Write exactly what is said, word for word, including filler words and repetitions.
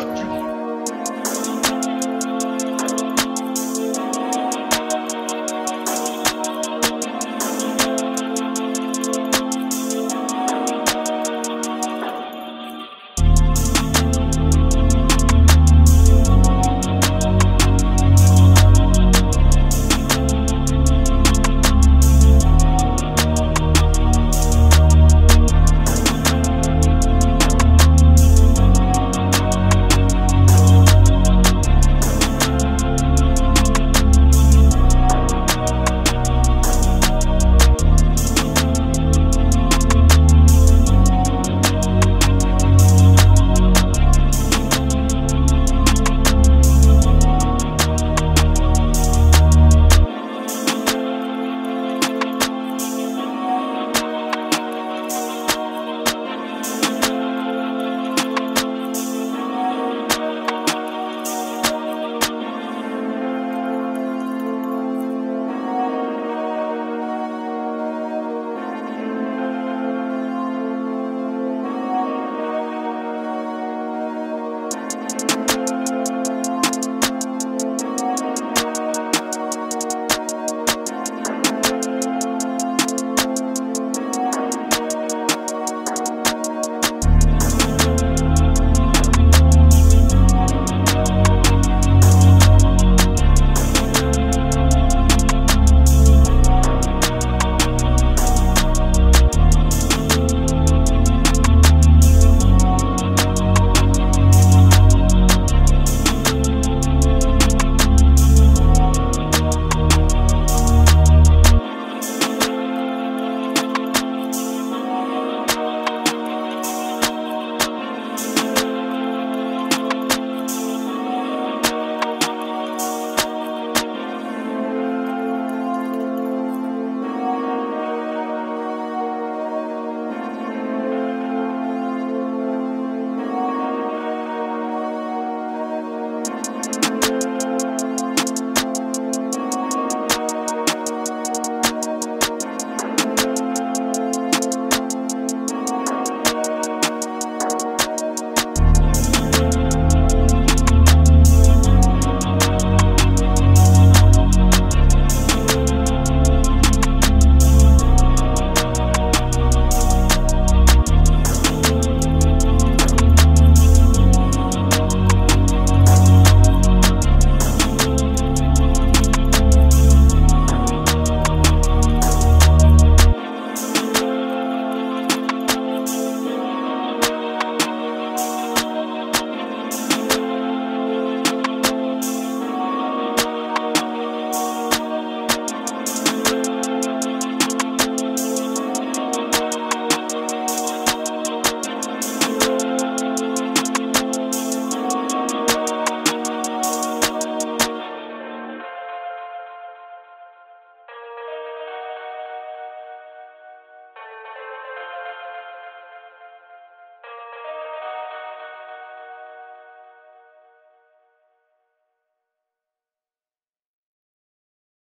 fuck you.